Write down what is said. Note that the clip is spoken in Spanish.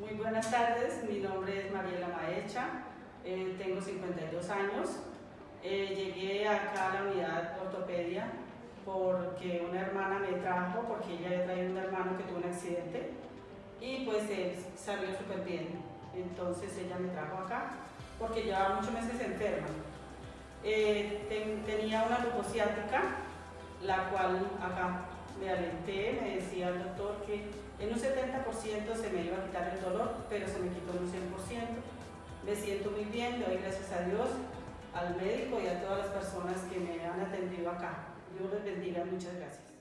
Muy buenas tardes, mi nombre es Mariela Maecha, tengo 52 años. Llegué acá a la unidad de ortopedia porque una hermana me trajo, porque ella había traído un hermano que tuvo un accidente y pues él salió súper bien. Entonces ella me trajo acá porque llevaba muchos meses enferma. Tenía una leucociática, la cual acá me alenté, me decía el doctor que en un 70% se me iba a quitar el dolor, pero se me quitó en un 100%. Me siento muy bien, le doy gracias a Dios, al médico y a todas las personas que me han atendido acá. Dios les bendiga, muchas gracias.